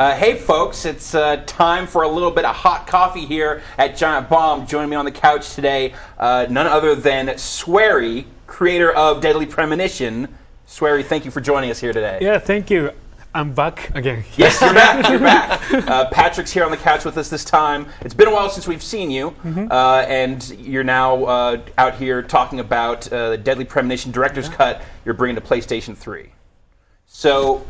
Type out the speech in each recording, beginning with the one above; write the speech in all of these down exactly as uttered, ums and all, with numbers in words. Uh, hey folks, it's uh, time for a little bit of hot coffee here at Giant Bomb. Joining me on the couch today, uh, none other than Swery, creator of Deadly Premonition. Swery, thank you for joining us here today. Yeah, thank you. I'm back again. Yes, you're back. You're back. Uh, Patrick's here on the couch with us this time. It's been a while since we've seen you, mm-hmm. uh, and you're now uh, out here talking about uh, the Deadly Premonition Director's yeah. Cut you're bringing to PlayStation three. So,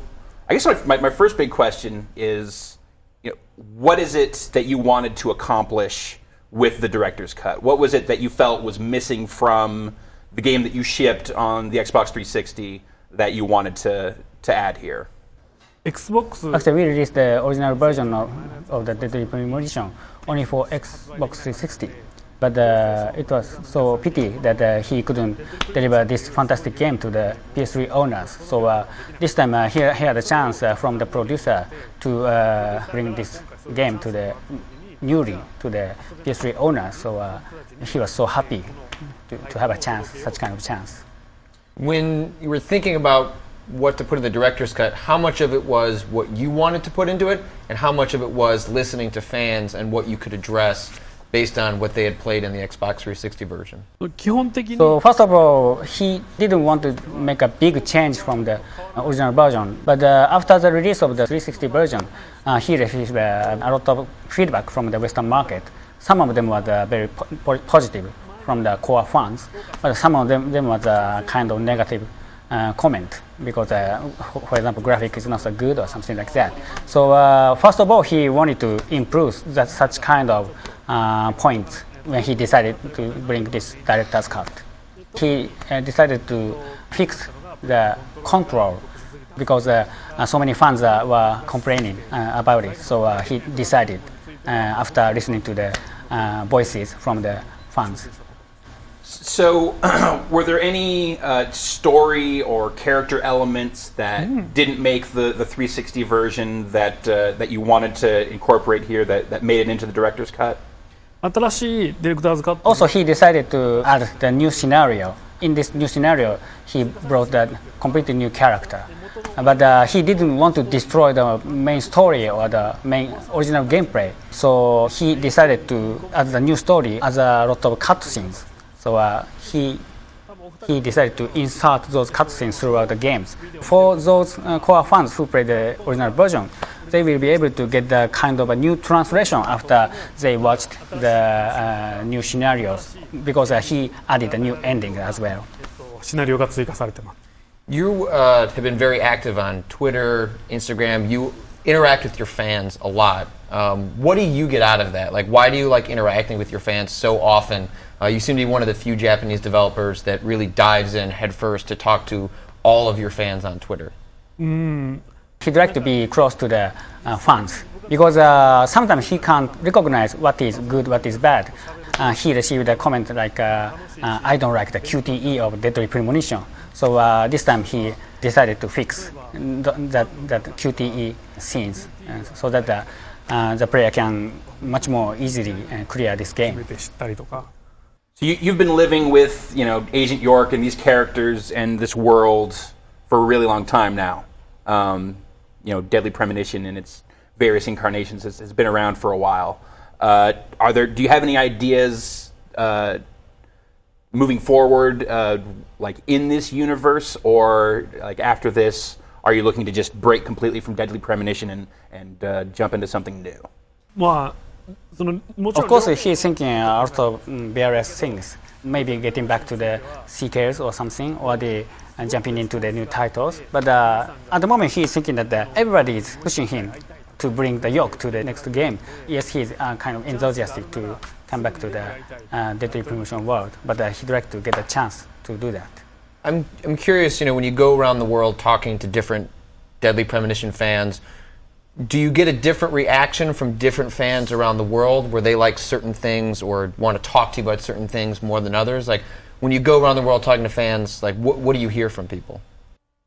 I guess my, my, my first big question is, you know, what is it that you wanted to accomplish with the Director's Cut? What was it that you felt was missing from the game that you shipped on the Xbox three sixty that you wanted to, to add here? Xbox. Actually, we released the original version of, of the Deadly Premonition only for Xbox three sixty, but uh, it was so pity that uh, he couldn't deliver this fantastic game to the P S three owners. So uh, this time uh, he, he had a chance uh, from the producer to uh, bring this game to the newly to the P S three owners. So uh, he was so happy to, to have a chance, such kind of chance. When you were thinking about what to put in the Director's Cut, how much of it was what you wanted to put into it, and how much of it was listening to fans and what you could address based on what they had played in the Xbox three sixty version? So first of all, he didn't want to make a big change from the original version, but uh, after the release of the three sixty version, uh, he received uh, a lot of feedback from the Western market. Some of them were uh, very po positive from the core fans, but some of them, them was uh, kind of negative Uh, comment because, uh, for example, graphic is not so good or something like that. So uh, first of all, he wanted to improve that such kind of uh, point when he decided to bring this director's cut. He uh, decided to fix the control because uh, uh, so many fans uh, were complaining uh, about it. So uh, he decided uh, after listening to the uh, voices from the fans. So, were there any uh, story or character elements that mm. didn't make the, the three sixty version that uh, that you wanted to incorporate here that, that made it into the director's cut? Also, he decided to add the new scenario. In this new scenario, he brought that completely new character. But uh, he didn't want to destroy the main story or the main original gameplay. So, he decided to add the new story as a lot of cutscenes. So uh, he, he decided to insert those cutscenes throughout the games. For those uh, core fans who play the original version, they will be able to get the kind of a new translation after they watched the uh, new scenarios, because uh, he added a new ending as well. You uh, have been very active on Twitter, Instagram. You interact with your fans a lot. Um, what do you get out of that? Like, why do you like interacting with your fans so often? Uh, you seem to be one of the few Japanese developers that really dives in headfirst to talk to all of your fans on Twitter. Mm. He'd like to be close to the uh, fans because uh, sometimes he can't recognize what is good, what is bad. Uh, he received a comment like, uh, uh, I don't like the Q T E of Deadly Premonition. So uh, this time he decided to fix th that, that Q T E scenes uh, so that the, uh, the player can much more easily uh, clear this game. So you, you've been living with, you know, Agent York and these characters and this world for a really long time now. Um, you know, Deadly Premonition and its various incarnations has, has been around for a while. Uh, are there? Do you have any ideas uh, moving forward, uh, like in this universe, or like after this? Are you looking to just break completely from Deadly Premonition and and uh, jump into something new? Well, of course, he's thinking uh, out of um, various things. Maybe getting back to the Seekers or something, or the uh, jumping into the new titles. But uh, at the moment, he's thinking that uh, everybody is pushing him to bring the York to the next game. Yes, he's uh, kind of enthusiastic to come back to the uh, Deadly Premonition world, but uh, he'd like to get a chance to do that. I'm I'm curious, you know, when you go around the world talking to different Deadly Premonition fans, do you get a different reaction from different fans around the world where they like certain things or want to talk to you about certain things more than others? Like, when you go around the world talking to fans, like, what, what do you hear from people?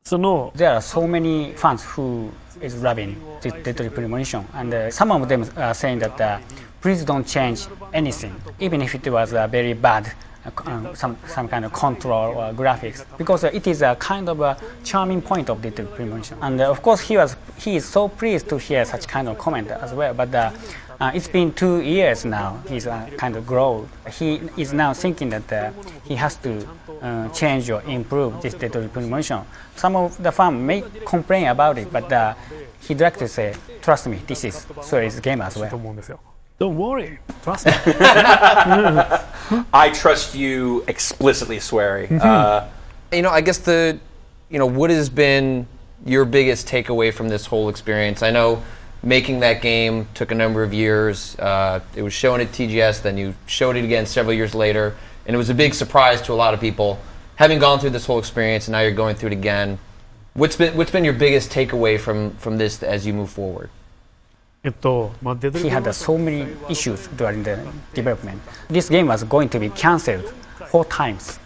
So no. There are so many fans who is loving the Deadly Premonition, and uh, some of them are saying that uh, please don't change anything, even if it was a very bad uh, some some kind of control or graphics, because uh, it is a kind of a charming point of Deadly Premonition. And uh, of course, he was he is so pleased to hear such kind of comment as well. But uh, uh, it's been two years now. He's uh, kind of grown. He is now thinking that uh, he has to uh, change or improve this Deadly Premonition. Some of the fans may complain about it, but uh, he directly said, "Trust me, this is Swery's game as well. Don't worry, trust me." I trust you explicitly, Swery. Mm-hmm. uh, you know, I guess the, you know, what has been your biggest takeaway from this whole experience? I know making that game took a number of years. Uh, it was shown at T G S, then you showed it again several years later, and it was a big surprise to a lot of people. Having gone through this whole experience, and now you're going through it again, what's been what's been your biggest takeaway from from this as you move forward? He had uh, so many issues during the development. This game was going to be cancelled four times.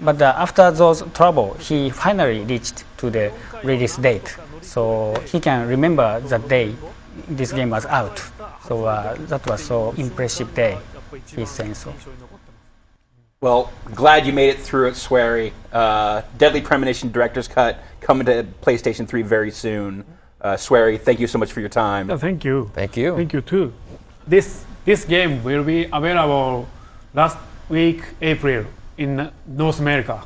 But uh, after those trouble, he finally reached to the release date. So he can remember the day this game was out. So uh, that was so impressive day, he's saying so. Well, glad you made it through it, Swery. Uh, Deadly Premonition Director's Cut coming to PlayStation three very soon. Uh, Swery, thank you so much for your time. Oh, thank you. Thank you. Thank you too. This this game will be available last week, April, in North America.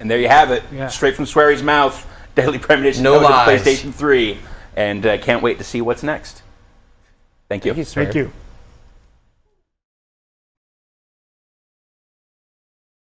And there you have it, yeah. Straight from Swery's mouth, Deadly Premonition, no lies, PlayStation three, and uh, can't wait to see what's next. Thank you. Thank you, Swery. Thank you.